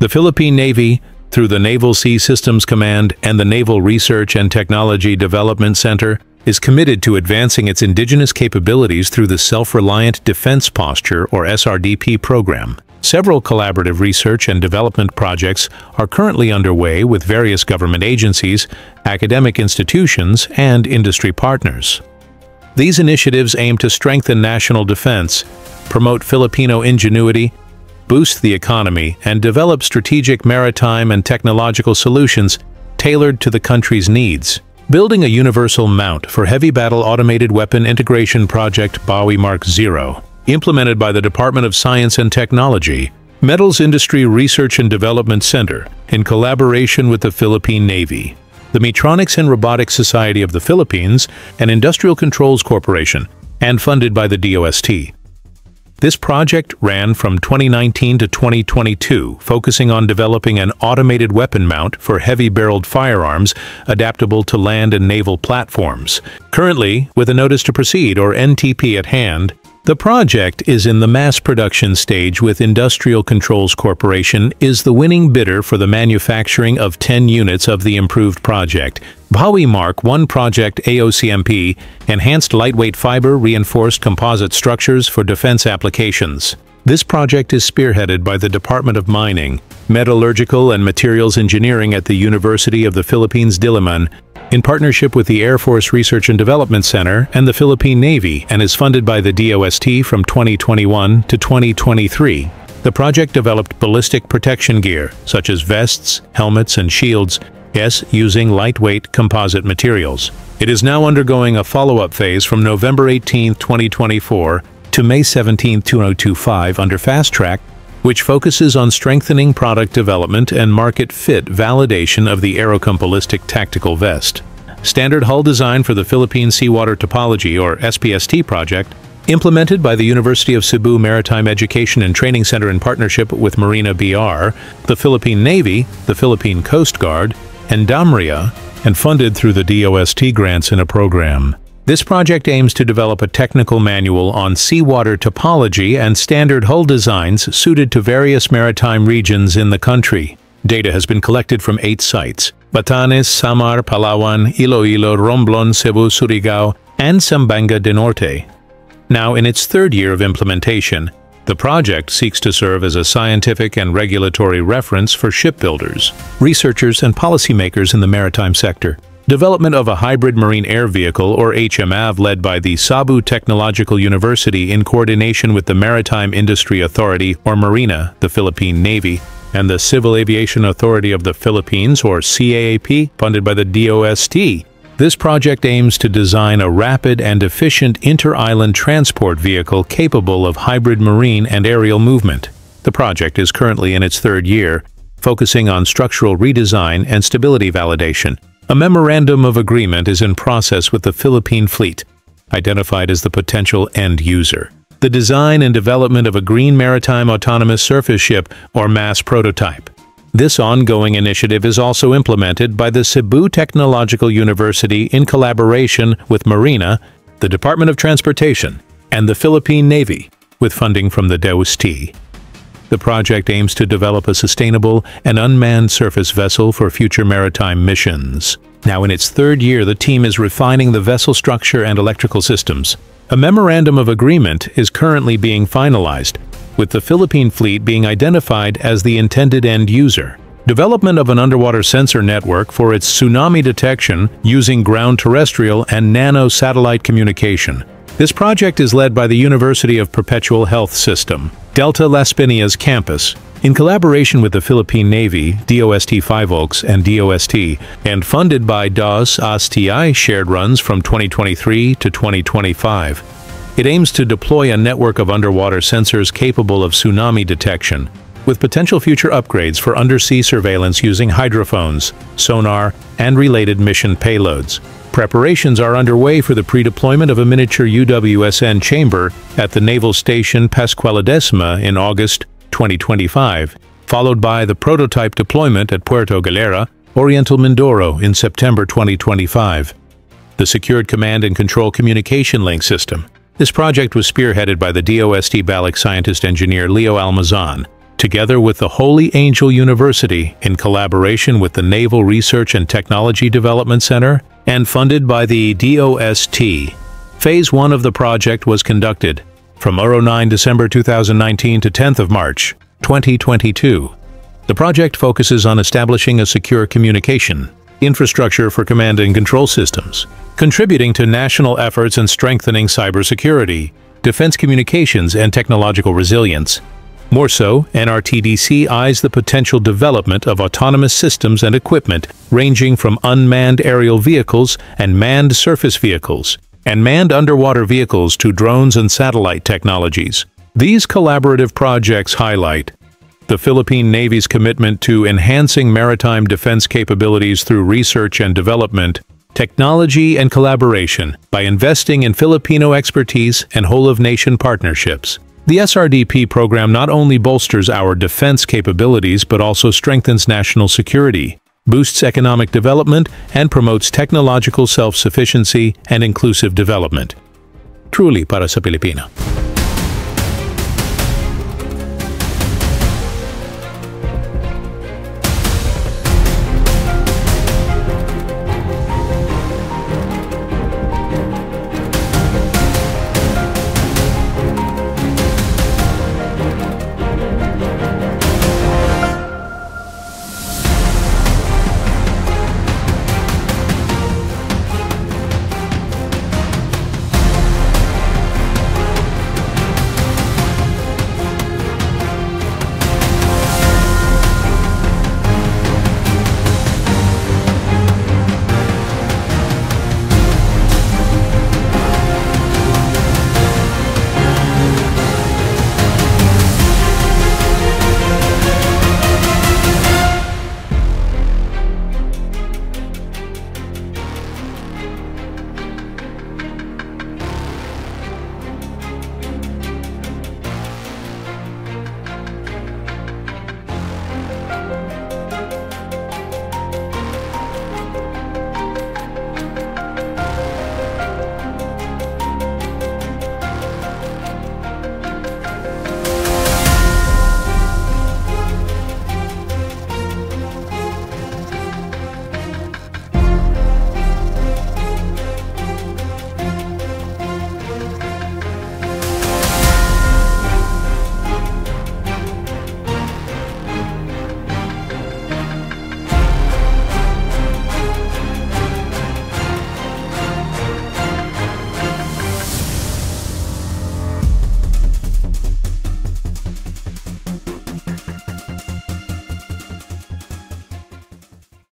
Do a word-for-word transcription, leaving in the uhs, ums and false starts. The Philippine Navy, through the Naval Sea Systems Command and the Naval Research and Technology Development Center, is committed to advancing its indigenous capabilities through the Self-Reliant Defense Posture, or S R D P, program. Several collaborative research and development projects are currently underway with various government agencies, academic institutions, and industry partners. These initiatives aim to strengthen national defense, promote Filipino ingenuity, boost the economy, and develop strategic maritime and technological solutions tailored to the country's needs. Building a Universal Mount for Heavy Battle Automated Weapon Integration Project BAWI Mark zero, implemented by the Department of Science and Technology, Metals Industry Research and Development Center, in collaboration with the Philippine Navy, the Metronics and Robotics Society of the Philippines, and Industrial Controls Corporation, and funded by the D O S T. This project ran from twenty nineteen to twenty twenty-two, focusing on developing an automated weapon mount for heavy-barreled firearms adaptable to land and naval platforms. Currently, with a Notice to Proceed, or N T P, at hand, the project is in the mass production stage, with Industrial Controls Corporation is the winning bidder for the manufacturing of ten units of the improved project. BAWI Mark one Project A O C M P, Enhanced Lightweight Fiber Reinforced Composite Structures for Defense Applications. This project is spearheaded by the Department of Mining, Metallurgical and Materials Engineering at the University of the Philippines Diliman, in partnership with the Air Force Research and Development Center and the Philippine Navy, and is funded by the D O S T from twenty twenty-one to twenty twenty-three. The project developed ballistic protection gear, such as vests, helmets, and shields, yes, using lightweight composite materials. It is now undergoing a follow-up phase from November eighteenth twenty twenty-four to May seventeenth two thousand twenty-five under Fast Track, which focuses on strengthening product development and market fit validation of the Aerocompolistic Tactical Vest. Standard Hull Design for the Philippine Seawater Topology, or S P S T, project, implemented by the University of Cebu Maritime Education and Training Center in partnership with Marina B R, the Philippine Navy, the Philippine Coast Guard, and Damria, and funded through the D O S T grants in a program. This project aims to develop a technical manual on seawater topology and standard hull designs suited to various maritime regions in the country. Data has been collected from eight sites: Batanes, Samar, Palawan, Iloilo, Romblon, Cebu, Surigao, and Sambanga de Norte. Now in its third year of implementation, the project seeks to serve as a scientific and regulatory reference for shipbuilders, researchers, and policymakers in the maritime sector. Development of a hybrid marine air vehicle, or H M A V, led by the Sabu Technological University in coordination with the Maritime Industry Authority, or Marina, the Philippine Navy, and the Civil Aviation Authority of the Philippines, or C A A P, funded by the D O S T. This project aims to design a rapid and efficient inter-island transport vehicle capable of hybrid marine and aerial movement. The project is currently in its third year, focusing on structural redesign and stability validation. A memorandum of agreement is in process with the Philippine Fleet, identified as the potential end user. The design and development of a green maritime autonomous surface ship, or MASS, prototype. This ongoing initiative is also implemented by the Cebu Technological University in collaboration with Marina, the Department of Transportation, and the Philippine Navy, with funding from the D O S T. The project aims to develop a sustainable and unmanned surface vessel for future maritime missions. Now in its third year, the team is refining the vessel structure and electrical systems. A memorandum of agreement is currently being finalized, with the Philippine Fleet being identified as the intended end user. Development of an underwater sensor network for its tsunami detection using ground terrestrial and nano-satellite communication. This project is led by the University of Perpetual Health System, Delta Laspinia's campus, in collaboration with the Philippine Navy, D O S T five O L X, and D O S T, and funded by DOST-A S T I shared runs from twenty twenty-three to twenty twenty-five. It aims to deploy a network of underwater sensors capable of tsunami detection, with potential future upgrades for undersea surveillance using hydrophones, sonar, and related mission payloads. Preparations are underway for the pre-deployment of a miniature U W S N chamber at the Naval Station Pascuala Desma in August twenty twenty-five, followed by the prototype deployment at Puerto Galera, Oriental Mindoro in September twenty twenty-five. The Secured Command and Control Communication Link System. This project was spearheaded by the D O S T B A L X scientist engineer Leo Almazan, together with the Holy Angel University, in collaboration with the Naval Research and Technology Development Center, and funded by the D O S T. Phase one of the project was conducted from nine December two thousand nineteen to tenth of March twenty twenty-two. The project focuses on establishing a secure communication infrastructure for command and control systems, contributing to national efforts in strengthening cybersecurity, defense communications, and technological resilience. More so, N R T D C eyes the potential development of autonomous systems and equipment ranging from unmanned aerial vehicles and manned surface vehicles, and manned underwater vehicles to drones and satellite technologies. These collaborative projects highlight the Philippine Navy's commitment to enhancing maritime defense capabilities through research and development, technology, and collaboration by investing in Filipino expertise and whole-of-nation partnerships. The S R D P program not only bolsters our defense capabilities but also strengthens national security, boosts economic development, and promotes technological self-sufficiency and inclusive development. Truly para sa Pilipina.